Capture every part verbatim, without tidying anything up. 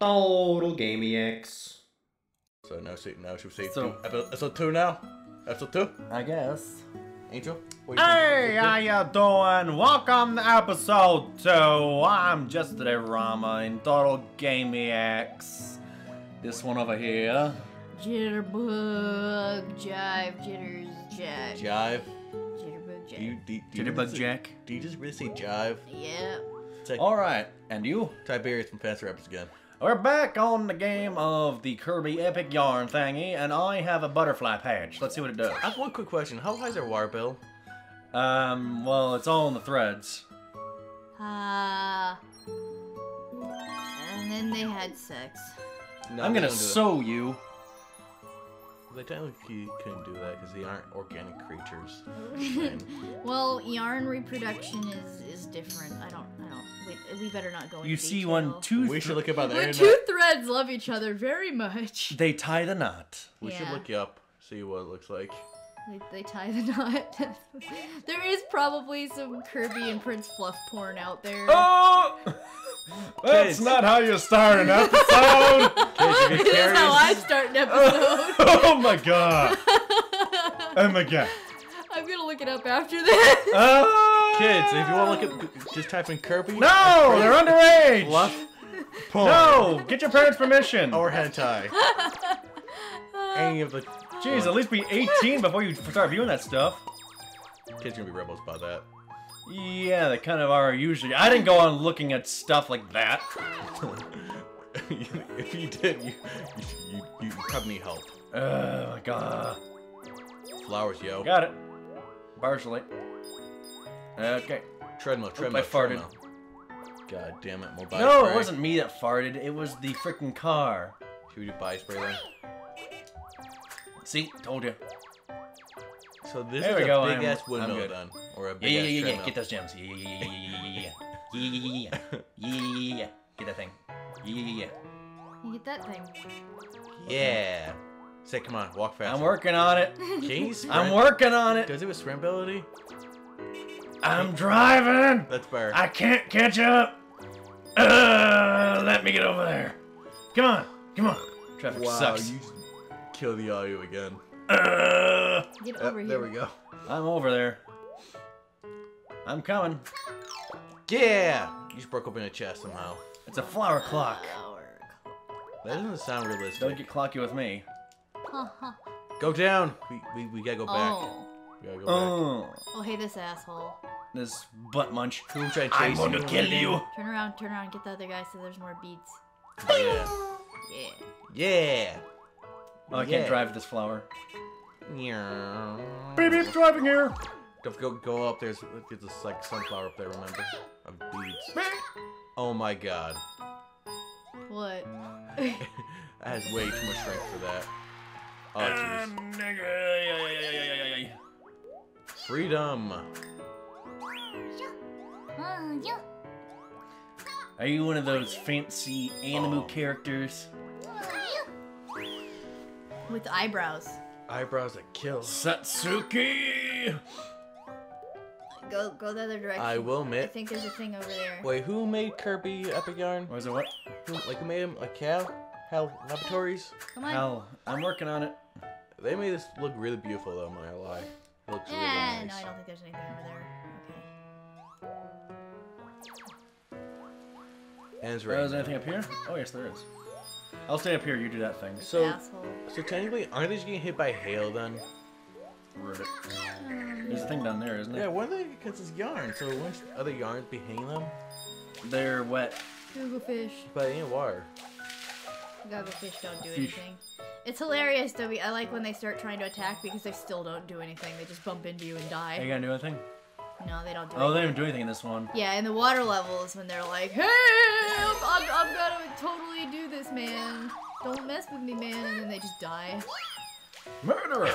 Total gamey X. So now, see, now should we say so, two, episode two now? Episode two? I guess. Angel? What you hey, how you doing? Welcome to episode two. I'm Jestre DeRama in Total Gamey X. This one over here. Jitterbug Jive, Jitters Jack. Jive? Jitterbug Jack. Do you, do, do Jitterbug you Jack? Say, do you just really say Jive? Yeah. Like, alright, and you? Tiberius from Fancy Rabbits again. We're back on the game of the Kirby Epic Yarn thingy, and I have a butterfly patch. Let's see what it does. I have one quick question. How high is our wire bill? Um, well, it's all in the threads. Ah. Uh, and then they had sex. No, I'm gonna sew you. They technically couldn't do that because they aren't organic creatures. Well, yarn reproduction is is different. I don't. I don't. Wait, we better not go into You see, detail. one two. We should look about the internet. Two threads love each other very much. They tie the knot. We yeah. should look you up, see what it looks like. They, they tie the knot. There is probably some Kirby and Prince Fluff porn out there. Oh! That's Kids. not how you start an episode! Kids, this is how I start an episode. Oh my god. Oh my god. I'm gonna look it up after this. Uh, Kids, if you want to look at, just type in Kirby. No! They're underage! Fluff? Porn. No! Get your parents' permission. Or hentai. Any of the... Jeez, at least be eighteen before you start viewing that stuff. Kids are gonna be rebels by that. Yeah, they kind of are usually. I didn't go on looking at stuff like that. If you did, you you you have me help. Oh my god. Flowers, yo. Got it. Partially. Okay. Treadmill, treadmill. Oop, I farted. Treadmill. God damn it, more body No, spray. It wasn't me that farted. It was the freaking car. Should we do body spray then? See, told you. So this there is we a go. big I'm, ass windmill done. Or a big yeah, yeah, yeah, ass yeah, yeah. Get those gems. Yeah, yeah, yeah, yeah, yeah, yeah, yeah, yeah, yeah. Get that thing. Yeah, yeah, yeah. You get that thing. Yeah. Say, come on, walk faster. I'm working on it. Can you sprint? I'm working on it. Does it have sprint ability? I'm driving. That's better. I can't catch up. Uh, let me get over there. Come on, come on. Traffic wow, sucks. You kill the audio again. Uh, Get over uh, here. There we go. I'm over there. I'm coming. Yeah! You just broke open a chest somehow. It's a flower clock. Flower clock. That doesn't sound realistic. Don't get clocky with me. Go down! We, we, we gotta go back. Oh. We gotta go oh. back. Oh, hey, this asshole. This butt munch. Who tried chasing I'm gonna kill you! Turn around, turn around, get the other guy so there's more beats. Yeah. Yeah. Yeah. Oh, I yeah. can't drive this flower. Yeah. Baby, it's driving here. Don't go go up. There's there's this like sunflower up there. Remember? Of beads. Oh my god. What? That has way too much strength for that. Oh jeez. Freedom. Are you one of those fancy anime oh. characters? With eyebrows. Eyebrows that kill. Satsuki! Go go the other direction. I will admit. I think there's a thing over there. Wait, who made Kirby Epic Yarn? Was it what? Who, like who made him? Like H A L? H A L Laboratories? Come on. H A L. I'm working on it. They made this look really beautiful though, I'm not gonna lie. It looks yeah, really nice. No, I don't think there's anything over there. Okay. And it's right. Oh, is there anything up here? Oh yes, there is. I'll stay up here, you do that thing. So, asshole. so technically, aren't they just getting hit by hail then? Ribbit. There's a thing down there, isn't it? Yeah, why they? Because it's yarn, so won't other yarns be hanging them? They're wet. Google fish. But it ain't water. Google fish don't do fish. anything. It's hilarious, though. I like when they start trying to attack because they still don't do anything. They just bump into you and die. Are you gonna do anything? No, they don't do anything. Oh, they don't do anything in this one. Yeah, in the water levels when they're like, hey, I'm, I'm, I'm gonna totally do this, man. Don't mess with me, man. And then they just die. Murderer!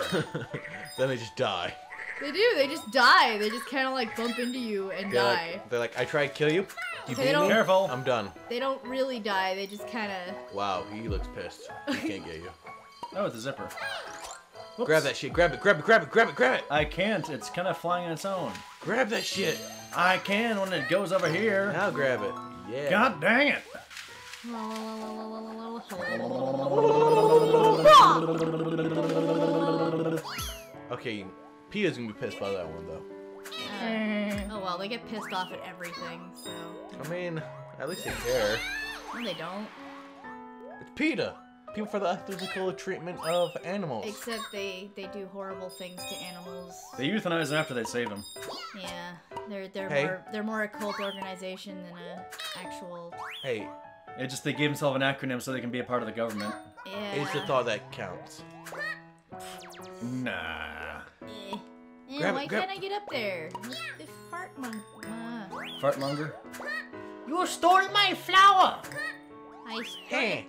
Then they just die. They do. They just die. They just kind of like bump into you and they're die. Like, they're like, I tried to kill you. You beat me? Careful. I'm done. They don't really die. They just kind of... Wow, he looks pissed. He can't get you. Oh, it's a zipper. Whoops. Grab that shit, grab it, grab it, grab it, grab it, grab it! I can't, it's kind of flying on its own. Grab that shit! I can when it goes over here. Now grab it. Yeah. God dang it! Okay, Pia's gonna be pissed by that one, though. Uh, oh well, they get pissed off at everything, so... I mean, at least they care. No, they don't. It's PETA! People for the Ethical Treatment of Animals. Except they, they do horrible things to animals. They euthanize after they save them. Yeah, they're they're hey. more they're more a cult organization than a actual. Hey, it just they gave themselves an acronym so they can be a part of the government. Yeah. It's the thought that counts. Nah. Eh. Eh, grab why it, grab... can't I get up there? The fartmonger. Uh. Fartmonger. You stole my flower. I stole. Hey.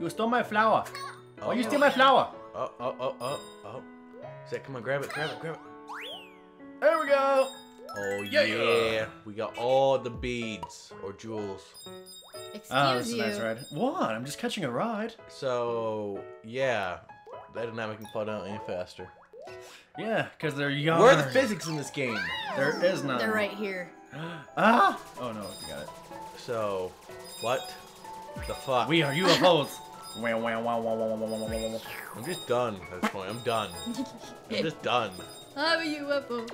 You stole my flower. Oh, oh you steal my flower. Oh, oh, oh, oh, oh. Zach, come on, grab it, grab it, grab it. There we go. Oh, yeah. yeah. We got all the beads or jewels. Excuse oh, this is you. a nice ride. What? I'm just catching a ride. So, yeah. That dynamic can plot down any faster. Yeah, because they're yarn. Where are the physics in this game? There is none. They're right here. Ah! Oh, no, you got it. So, what the fuck? We are U F Os. I'm just done at this point. I'm done. I'm just done. I'm a U F O.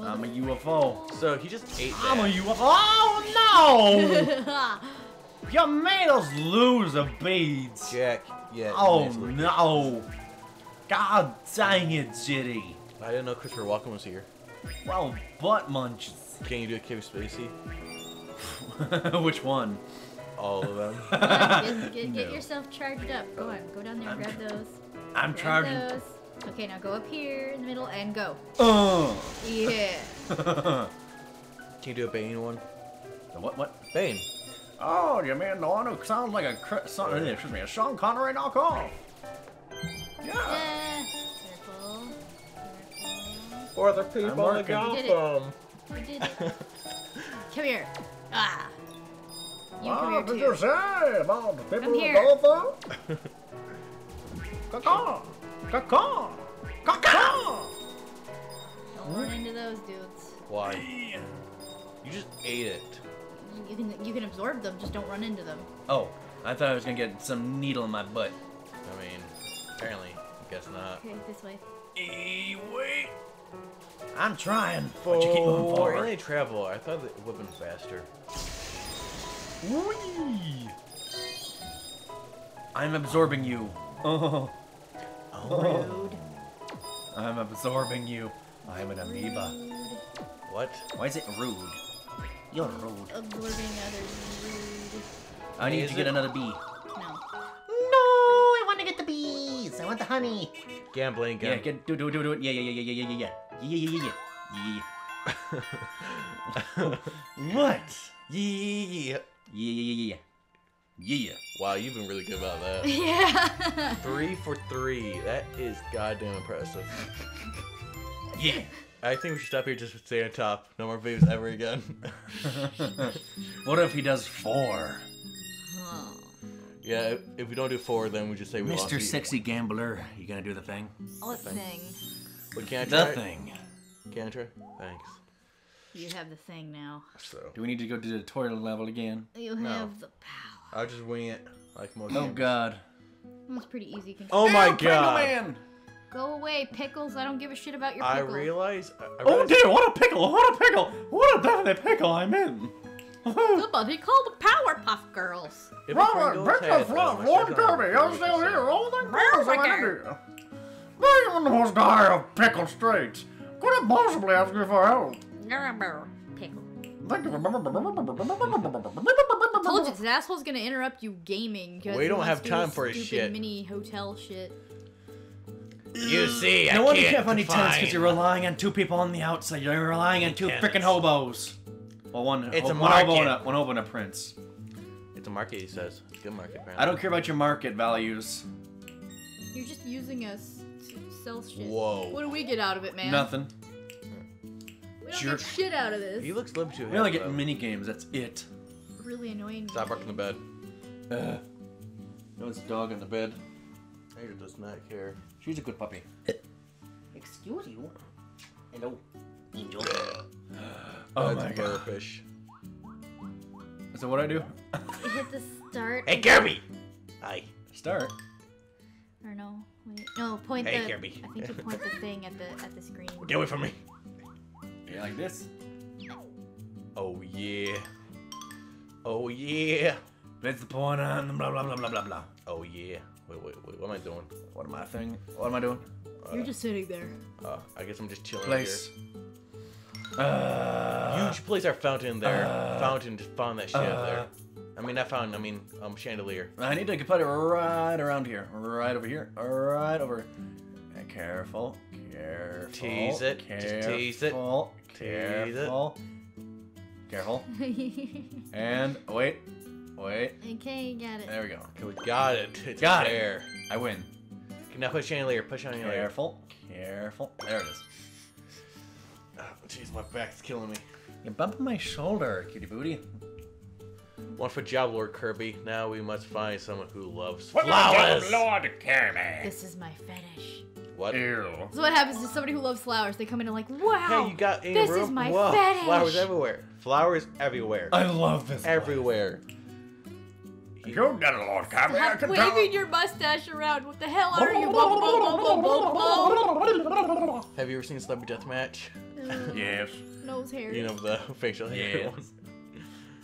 I'm a U F O. So he just ate that. I'm a U F O. Oh no! You made us lose the beads. Jack, yeah. Oh no! God dang it, Jitty. I didn't know Christopher Walken was here. Well, butt munches. Can you do a Kevin Spacey? Which one? All of them. Yeah, get get, get no. yourself charged up. Go on, go down there and grab those. I'm grab charging. Those. Okay, now go up here in the middle and go. Oh. Yeah. Can you do a Bane one? The what? What? Bane. Oh, you mean the one who sounds like a son, yeah. excuse me, a Sean Connery knockoff? Yeah. yeah. Careful. Careful. Or the people in Gotham. We did it. We did it. Come here. Ah. You what did you say about the people in Gotham? Caca! Caca! Caca! Don't run into those dudes. Why? You just ate it. You can you can absorb them, just don't run into them. Oh, I thought I was gonna get some needle in my butt. I mean, apparently, I guess not. Okay, this way. E wait. I'm trying. For... But you keep moving forward. When they travel, I thought it would have been faster. Whee! I'm absorbing you. Oh. Oh. Rude. I'm absorbing you. I'm an amoeba. Rude. What? Why is it rude? You're rude. Absorbing others is rude. I need is to it? get another bee. No. No! I want to get the bees. I want the honey. Gambling. Gam yeah. Get, do do do do it. Yeah yeah yeah yeah yeah yeah yeah yeah yeah yeah yeah. What? Yeah. Yeah, yeah, yeah, yeah. Wow, you've been really good about that. Yeah. Three for three. That is goddamn impressive. Yeah. I think we should stop here just to stay on top. No more videos ever again. What if he does four? Huh. Yeah, if, if we don't do four, then we just say we Mister lost. Mister Sexy you. Gambler, you gonna do the thing? What thing? thing? But can I try? The thing. Can I try? Thanks. You have the thing now. So. Do we need to go to the tutorial level again? You have no. the power. I just went like most. Oh God. That was pretty easy. Control. Oh my oh, God. Man. Go away, pickles! I don't give a shit about your pickles. I realize. I realize oh dear! What a pickle! What a pickle! What a damn pickle I'm in! Somebody call the Powerpuff Girls. Robert, Prince Fluff, Lord Kirby, I'm still here. All the girls I can do. They even was die of pickle straits. Couldn't possibly ask me for help. Pickle. Told you, this asshole's gonna interrupt you gaming. We don't have time for his shit. Mini hotel shit. You see, I can't. No wonder you have any tenants because you're relying on two people on the outside. You're relying on two freaking hobos. Well, one. It's a market. One hobo and a prince. It's a market, he says. It's a good market. I don't care about your market values. You're just using us to sell shit. Whoa. What do we get out of it, man? Nothing. I don't get shit out of this. He looks limp too. We only get mini games. That's it. Really annoying. Stop rocking the bed. Uh, no, it's a dog in the bed. Ada does not care. She's a good puppy. Excuse you. Hello. Angel. Oh my God. Fish. Is that what I do? Hit this. Start. Hey, Kirby! Hi. Start. Or no, wait. No, point hey, the... Hey, Kirby. I think you point the thing at the, at the screen. Get away from me. Yeah, like this. Oh, yeah. Oh, yeah. That's the point on the blah, blah, blah, blah, blah, blah. Oh, yeah. Wait, wait, wait. What am I doing? What am I thing? What am I doing? You're uh, just sitting there. Uh, I guess I'm just chilling place. Here. Uh, Huge place. I found in there. Uh, fountain just found that shit uh, out there. I mean, I found, I mean, um, chandelier. I need to put it right around here. Right over here. Right over. Careful. Careful. Tease it. Careful. Just tease it. Careful. Careful. Careful. And wait. Wait. Okay, you got it. There we go. Okay, we got it. It's got there. It. I win. Now push chandelier. Push chandelier. Careful. Careful. There it is. Oh, jeez, my back's killing me. You're bumping my shoulder, kitty booty. One for Job Lord Kirby. Now we must find someone who loves what flowers. Job Lord Kirby. This is my fetish. What? Ew. This is what happens to somebody who loves flowers. They come in and like, wow. Hey, you got a this room? Is my Whoa. Fetish. Flowers everywhere. Flowers everywhere. I love this. Everywhere. Place. You've done a lot of comedy. Stop waving your mustache around. What the hell are you? Have you ever seen Celebrity Death Match? Uh, yes. Nose hair. You know, the facial hair. Yes.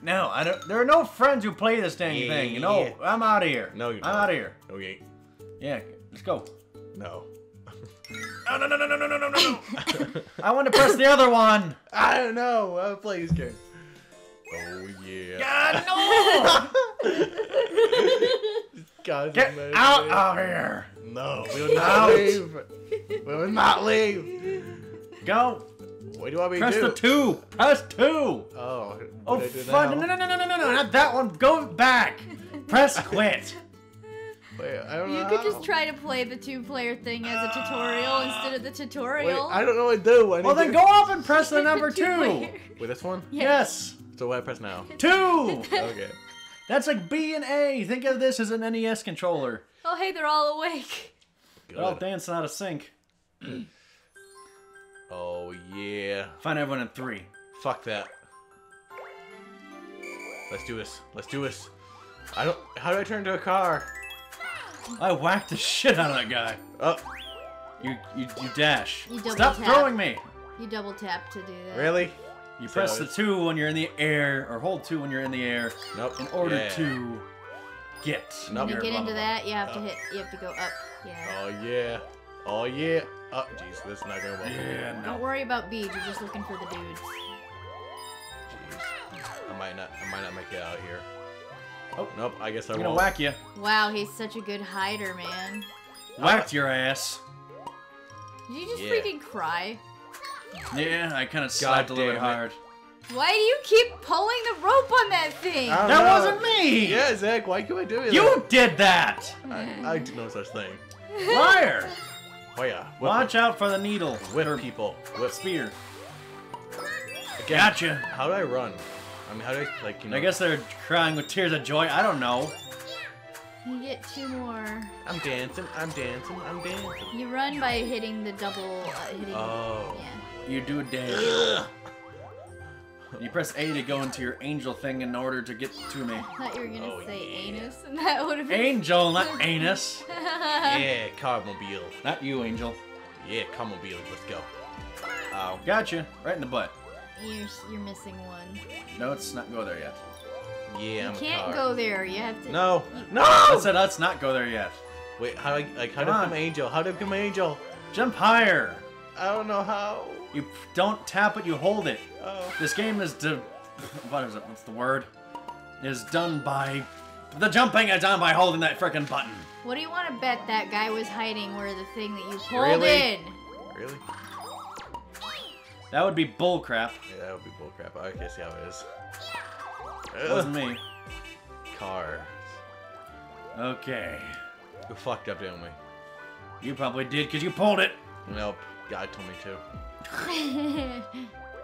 No, I don't. There are no friends who play this dang yeah. thing. You know, I'm out of here. No, you're not. I'm out of here. No, you ain't. Yeah, let's go. No. No, no, no, no, no, no, no, no. I want to press the other one. I don't know. I'll play this game. Oh, yeah. God, no! Guys, get out leave. Of here! No, we will not leave. We will not leave. Go. What do I mean? Press do? the two. Press two. Oh. Oh, fun. No, no, no, no, no, no, no, not that one. Go back. Press quit. Wait, I don't you know could how. Just try to play the two-player thing as a tutorial uh, instead of the tutorial. Wait, I don't know what to do. I well, then to... go off and press the number two. Player. Wait, this one? Yes. yes. So what I press now? Two! Okay. That's like B and A. Think of this as an N E S controller. Oh, hey, they're all awake. Good. They're all dancing out of sync. Oh, yeah. Find everyone in three. Fuck that. Let's do this. Let's do this. I don't... How do I turn into a car? I whacked the shit out of that guy. Oh. You, you, you dash. You double Stop tap. throwing me. You double tap to do that. Really? You so press the two when you're in the air, or hold two when you're in the air. Nope. In order yeah. to get. Nope. When you get into that, you have up. to hit. You have to go up. Yeah. Oh yeah. Oh yeah. Oh jeez, that's not going well. Yeah. No. Don't worry about beads. You're just looking for the dudes. Jeez. I might not. I might not make it out here. Oh nope. I guess I I'm won't. Gonna whack you. Wow, he's such a good hider, man. Whacked your ass. Did you just yeah. freaking cry? Yeah, I kind of slapped a little bit hard. Why do you keep pulling the rope on that thing? That know. wasn't me! Yeah, Zach, why can't I do it? You like... did that! I, I did no such thing. Liar! Oh yeah. Whip Watch me. out for the needle. Whip or people. Whip spear. Again, gotcha. How do I run? I mean, how do I, like, you know... I guess they're crying with tears of joy. I don't know. You get two more. I'm dancing, I'm dancing, I'm dancing. You run by hitting the double... Uh, hitting oh. The, yeah. You do a dance. You press A to go into your angel thing in order to get to me. I thought you were gonna oh, say yeah. anus, and that would have been angel, not anus. Yeah, carmobile. Not you, angel. Yeah, carmobile. Let's go. Oh, gotcha. Right in the butt. You're you're missing one. No, it's not go there yet. Yeah, you I'm can't go there. You have to. No, no. I said let's not go there yet. Wait, how do I, like how do I become angel? How do I become angel? Jump higher. I don't know how. You don't tap it, you hold it. Oh. This game is de what is it? What's the word? Is done by the jumping is done by holding that frickin' button. What do you want to bet that guy was hiding where the thing that you hold really? in? Really? That would be bullcrap. Yeah, that would be bullcrap. I can't see how it is. It wasn't me. Cars. Okay. We fucked up, didn't we? You probably did, because you pulled it. Nope. God told me to.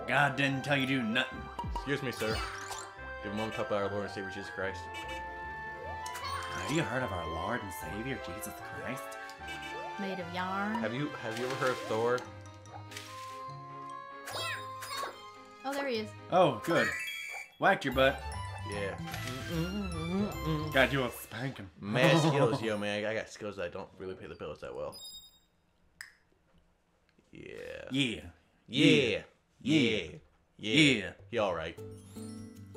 God didn't tell you to do nothing. Excuse me, sir. Give a moment to our Lord and Savior Jesus Christ. Have you heard of our Lord and Savior Jesus Christ? Made of yarn. Have you have you ever heard of Thor? Oh, there he is. Oh, good. Whacked your butt. Yeah. Mm-mm-mm. Mm-mm. Gotta do a spanking. Mad skills, yo, man. I got skills that I don't really pay the bills that well. Yeah. Yeah. Yeah. Yeah. Yeah. Yeah. He alright.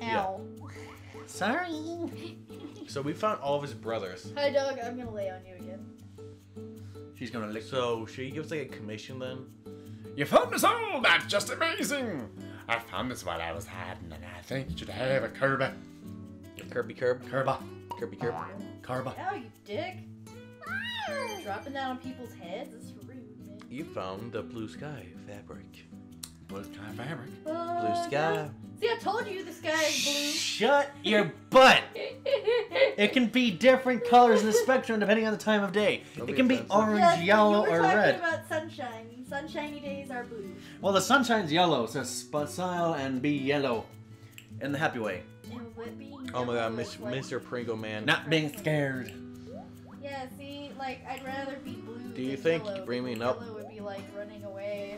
Ow. Yeah. Sorry. So we found all of his brothers. Hi, dog. I'm gonna lay on you again. She's gonna lick. So, should you give us like a commission then? You found this all! That's just amazing! I found this while I was hiding, and I think you should have a Kirby. Kirby Curb? Kirby. Kirby Curb. Kirby. Oh, you dick. Ah. Dropping that on people's heads? It's rude, man. You found the blue sky fabric. Blue sky fabric? Uh, blue sky. See, I told you the sky is blue. Shut your butt! It can be different colors in the spectrum depending on the time of day. That'll it can be, be orange, yeah, yellow, you were or red. Talking about sunshine. Sunshiny days are blue. Well, the sunshine's yellow, so smile and be yellow. In the happy way. Oh my god, Miss, Mister Pringle Man. Not being scared. Yeah, see, like, I'd rather be blue than Do you think yellow. Bringing up? Yellow would be like running away.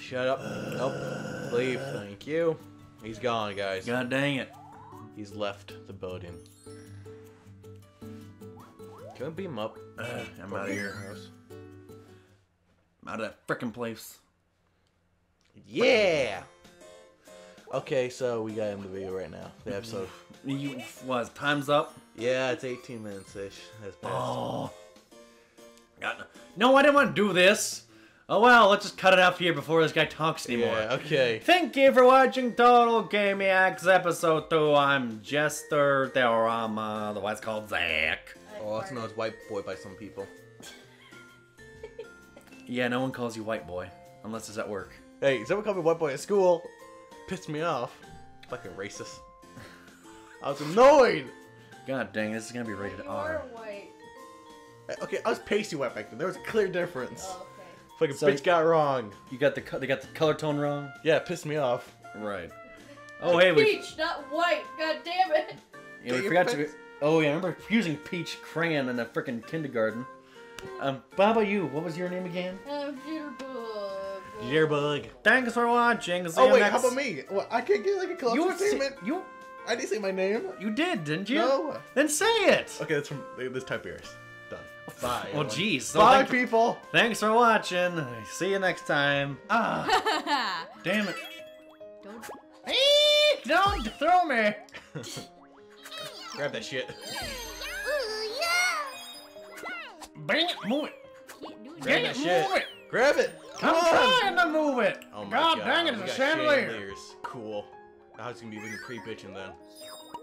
Shut up. Nope. Leave. Thank you. He's gone, guys. God dang it. He's left the building. Can we beam him up? Uh, I'm out of here. House. I'm out of that frickin' place. Yeah! Okay, so we got in the video right now. The episode you, was time's up. Yeah, it's eighteen minutes ish. That's past. Oh, God. No, I didn't want to do this. Oh well, let's just cut it off here before this guy talks anymore. Yeah, okay. Thank you for watching Total Gamiacs episode two. I'm Jestre DeRama, otherwise called Zach. Oh, also known as White Boy by some people. Yeah, no one calls you White Boy unless it's at work. Hey, someone called me White Boy at school. Pissed me off. Fucking racist. I was annoyed! God dang, this is gonna be rated you R. You are white. Okay, I was pasty white back then. There was a clear difference. Oh, okay. Fucking so bitch got wrong. You got the they got the color tone wrong? Yeah, it pissed me off. Right. Oh, hey, we... Peach, not white! God damn it! Yeah, we forgot to... Oh, yeah, I remember using peach crayon in the frickin' kindergarten. Um, Baba, you, what was your name again? Um, Jitterbug. Jitterbug. Thanks for watching. See oh wait, next... how about me? Well, I can't get like a closing statement. Say, you, I didn't say my name. You did, didn't you? No. Then say it. Okay, that's from this Tiberius. Done. Bye. Well, jeez. So Bye, thank people. For, thanks for watching. See you next time. Ah. Damn it. Don't. Eee, don't throw me. Grab that shit. Ooh, yeah. Bring it, move it. Grab that shit. Move it. Grab it. I'm trying to move it! Oh my god, god dang it, it's a chandelier! Cool. I was gonna be even pre-bitching then.